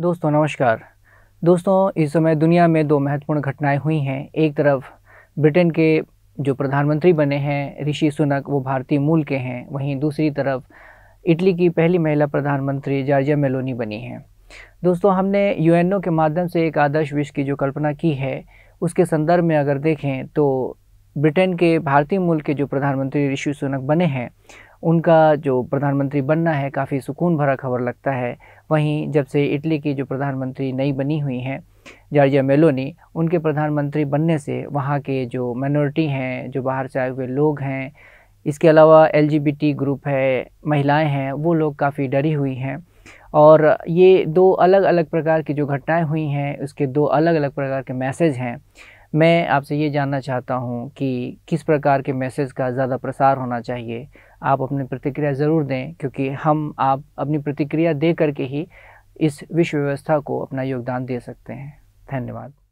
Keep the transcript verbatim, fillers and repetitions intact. दोस्तों नमस्कार। दोस्तों इस समय दुनिया में दो महत्वपूर्ण घटनाएं हुई हैं। एक तरफ ब्रिटेन के जो प्रधानमंत्री बने हैं ऋषि सुनक, वो भारतीय मूल के हैं। वहीं दूसरी तरफ इटली की पहली महिला प्रधानमंत्री जॉर्जिया मेलोनी बनी हैं। दोस्तों हमने यूएनओ के माध्यम से एक आदर्श विश्व की जो कल्पना की है, उसके संदर्भ में अगर देखें तो ब्रिटेन के भारतीय मूल के जो प्रधानमंत्री ऋषि सुनक बने हैं, उनका जो प्रधानमंत्री बनना है काफ़ी सुकून भरा खबर लगता है। वहीं जब से इटली की जो प्रधानमंत्री नई बनी हुई हैं जॉर्जिया मेलोनी, उनके प्रधानमंत्री बनने से वहाँ के जो माइनॉरिटी हैं, जो बाहर से आए हुए लोग हैं, इसके अलावा एलजीबीटी ग्रुप है, महिलाएं हैं, वो लोग काफ़ी डरी हुई हैं। और ये दो अलग अलग प्रकार की जो घटनाएँ हुई हैं, उसके दो अलग अलग प्रकार के मैसेज हैं। मैं आपसे ये जानना चाहता हूँ कि किस प्रकार के मैसेज का ज़्यादा प्रसार होना चाहिए। आप अपनी प्रतिक्रिया ज़रूर दें, क्योंकि हम आप अपनी प्रतिक्रिया दे करके ही इस विश्व व्यवस्था को अपना योगदान दे सकते हैं। धन्यवाद।